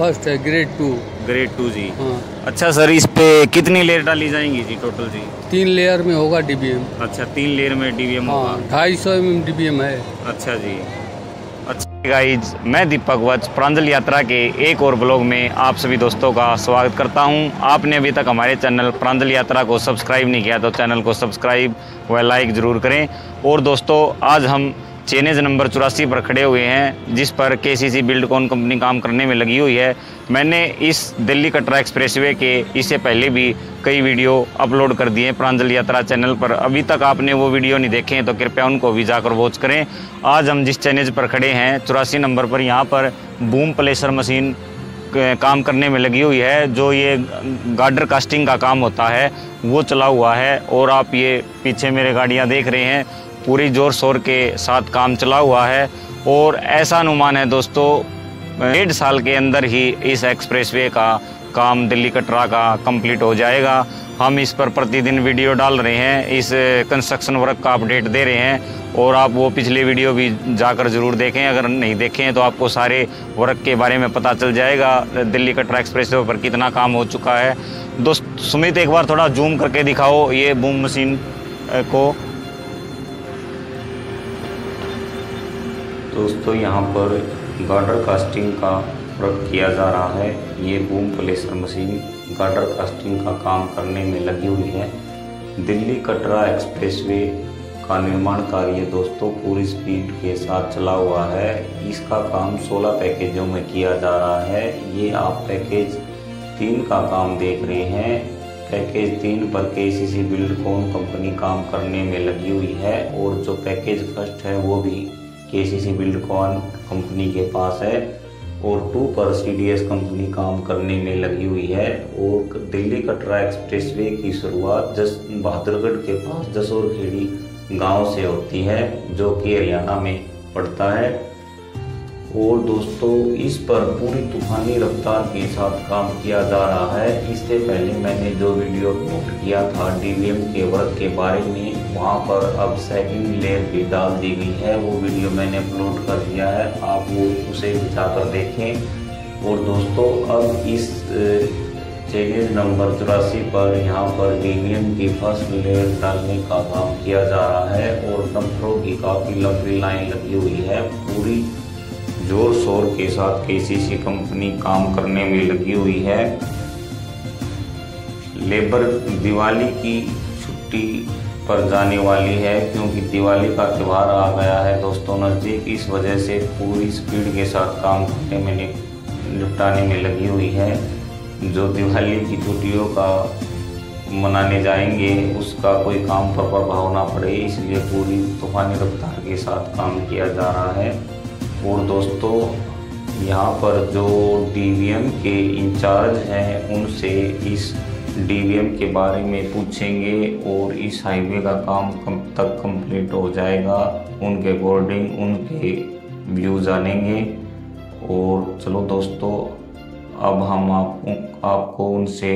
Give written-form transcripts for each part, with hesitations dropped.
First है grade 2। Grade 2 जी। हाँ। अच्छा सर, इस पे कितनी लेयर डाली जाएंगी जी टोटल? जी 3 लेयर में होगा डीवीएम। अच्छा 3 लेयर में डीवीएम होगा। 250 mm डीवीएम है। अच्छा जी। अच्छा गाइज, मैं दीपक वत्स प्रांजल यात्रा के एक और ब्लॉग में आप सभी दोस्तों का स्वागत करता हूं। आपने अभी तक हमारे चैनल प्रांजल यात्रा को सब्सक्राइब नहीं किया तो चैनल को सब्सक्राइब व लाइक ज़रूर करें। और दोस्तों आज हम चैनेज नंबर 84 पर खड़े हुए हैं, जिस पर केसीसी बिल्डकॉन कंपनी काम करने में लगी हुई है। मैंने इस दिल्ली कटरा एक्सप्रेसवे के इससे पहले भी कई वीडियो अपलोड कर दिए प्रांजल यात्रा चैनल पर। अभी तक आपने वो वीडियो नहीं देखे हैं तो कृपया उनको भी जाकर वॉच करें। आज हम जिस चैनेज पर खड़े हैं 84 नंबर पर, यहाँ पर बूम प्लेसर मशीन काम करने में लगी हुई है। जो ये गार्डर कास्टिंग का काम होता है वो चला हुआ है। और आप ये पीछे मेरे गाड़ियाँ देख रहे हैं, पूरी जोर शोर के साथ काम चला हुआ है। और ऐसा अनुमान है दोस्तों 1.5 साल के अंदर ही इस एक्सप्रेसवे का काम दिल्ली कटरा का कंप्लीट हो जाएगा। हम इस पर प्रतिदिन वीडियो डाल रहे हैं, इस कंस्ट्रक्शन वर्क का अपडेट दे रहे हैं। और आप वो पिछले वीडियो भी जाकर ज़रूर देखें, अगर नहीं देखें तो आपको सारे वर्क के बारे में पता चल जाएगा दिल्ली कटरा एक्सप्रेसवे पर कितना काम हो चुका है। दोस्त सुमित, एक बार थोड़ा जूम करके दिखाओ ये बूम मशीन को। दोस्तों यहाँ पर गार्डर कास्टिंग का वर्क किया जा रहा है। ये boom placer machine girder casting का काम करने में लगी हुई है। दिल्ली कटरा एक्सप्रेसवे का निर्माण कार्य दोस्तों पूरी स्पीड के साथ चला हुआ है। इसका काम 16 पैकेजों में किया जा रहा है। ये आप पैकेज 3 का काम देख रहे हैं। पैकेज 3 पर केसीसी बिल्डकॉन कंपनी काम करने में लगी हुई है। और जो पैकेज 1 है वो भी केसीसी बिल्डकॉन कंपनी के पास है। और 2 पर सीडीएस कंपनी काम करने में लगी हुई है। और दिल्ली कटरा एक्सप्रेसवे की शुरुआत बहादुरगढ़ के पास जसोर खेड़ी गांव से होती है, जो कि हरियाणा में पड़ता है। और दोस्तों इस पर पूरी तूफानी रफ्तार के साथ काम किया जा रहा है। इससे पहले मैंने जो वीडियो अपलोड किया था डीवीएम के वर्क के बारे में, वहां पर अब 2nd लेयर भी डाल दी गई है। वो वीडियो मैंने अपलोड कर दिया है, आप वो उसे जाकर देखें। और दोस्तों अब इस चैलेंज नंबर 84 पर यहाँ पर डीवीएम की 1st लेयर डालने का काम किया जा रहा है। और डंपरों की काफ़ी लंबी लाइन लगी हुई है। पूरी जोर शोर के साथ केसीसी कंपनी काम करने में लगी हुई है। लेबर दिवाली की छुट्टी पर जाने वाली है, क्योंकि दिवाली का त्यौहार आ गया है दोस्तों नज़दीक। इस वजह से पूरी स्पीड के साथ काम करने में निपटाने में लगी हुई है। जो दिवाली की छुट्टियों का मनाने जाएंगे उसका कोई काम पर प्रभाव ना पड़े, इसलिए पूरी तूफानी रफ्तार के साथ काम किया जा रहा है। और दोस्तों यहाँ पर जो डीवीएम के इंचार्ज हैं उनसे इस डीवीएम के बारे में पूछेंगे। और इस हाईवे का काम कब तक कंप्लीट हो जाएगा उनके अकॉर्डिंग उनके व्यू जानेंगे। और चलो दोस्तों अब हम आपको उनसे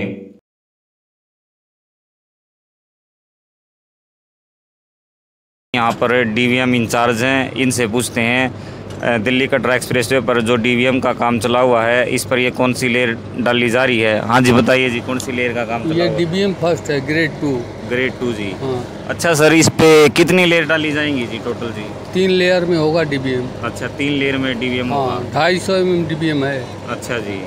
यहाँ पर डीवीएम इंचार्ज हैं इनसे पूछते हैं दिल्ली कटरा एक्सप्रेसवे पर जो डीवीएम का काम चला हुआ है इस पर ये कौन सी लेयर डाली जा रही है। हाँ जी बताइए जी, कौन सी लेयर का काम चला हुआ है? ये डीवीएम 1 है, ग्रेड 2। ग्रेड 2 जी। हाँ। अच्छा सर, इस पे कितनी लेयर डाली जाएंगी जी टोटल? जी 3 लेयर में होगा डीवीएम। अच्छा 3 लेयर में डीवीएम होगा। 250 mm डीवीएम है। अच्छा जी।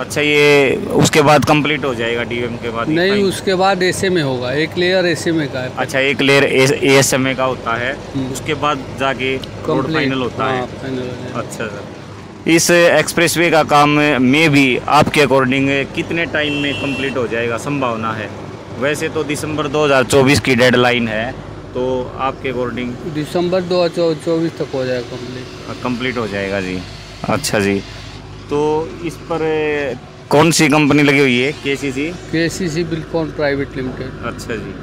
अच्छा ये उसके बाद कंप्लीट हो जाएगा डीवीएम के बाद? नहीं, उसके बाद एसएमए होगा। 1 लेयर एसएमए का है। अच्छा 1 लेयर एसएमए का होता है, उसके बाद जाके रोड फाइनल होता है। अच्छा सर, इस एक्सप्रेसवे का काम में भी आपके अकॉर्डिंग कितने टाइम में कंप्लीट हो जाएगा संभावना है? वैसे तो दिसंबर 2024 की डेडलाइन है, तो आपके अकॉर्डिंग? दिसंबर 2024 तक हो जाएगा कम्प्लीट। कम्प्लीट हो जाएगा जी। अच्छा जी, तो इस पर कौन सी कंपनी लगी हुई है? KCC. KCC Buildcon private limited. अच्छा जी।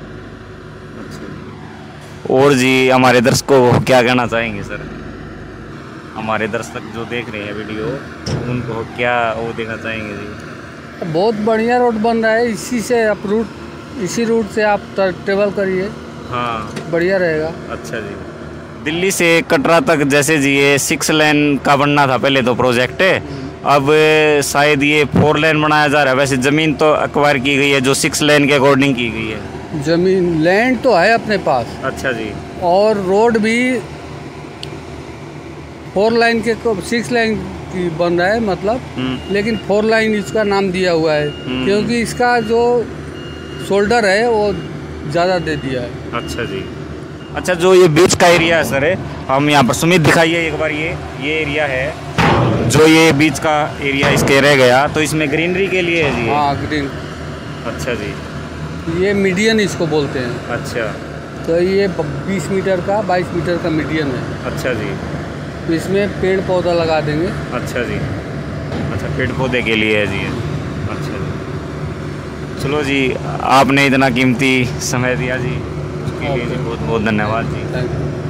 अच्छा जी। और जी हमारे दर्शकों को क्या कहना चाहेंगे सर? हमारे दर्शक जो देख रहे हैं वीडियो उनको क्या वो देना चाहेंगे जी? बहुत बढ़िया रोड बन रहा है, इसी से आप इसी रूट से आप ट्रेवल करिए। हाँ बढ़िया रहेगा। अच्छा जी, दिल्ली से कटरा तक जैसे जी ये 6 लेन का बनना था पहले तो प्रोजेक्ट है, अब शायद ये 4 लेन बनाया जा रहा है। वैसे ज़मीन तो एक्वायर की गई है जो 6 लेन के अकॉर्डिंग की गई है। ज़मीन लैंड तो है अपने पास। अच्छा जी। और रोड भी 4 लाइन के 6 लाइन की बन रहा है मतलब, लेकिन 4 लाइन इसका नाम दिया हुआ है क्योंकि इसका जो शोल्डर है वो ज़्यादा दे दिया है। अच्छा जी। अच्छा, जो ये बीच का एरिया है सर, हम यहाँ पर सुमित दिखाइए एक बार, ये एरिया है जो ये बीच का एरिया इसके रह गया, तो इसमें ग्रीनरी के लिए है जी। हाँ, ग्रीन। अच्छा जी। ये मीडियन इसको बोलते हैं। अच्छा। तो ये 20 मीटर का 22 मीटर का मीडियन है। अच्छा जी। तो इसमें पेड़ पौधा लगा देंगे। अच्छा जी। अच्छा, पेड़ पौधे के लिए है जी। अच्छा जी, चलो जी, आपने इतना कीमती समय दिया जी, उसके लिए बहुत बहुत धन्यवाद जी।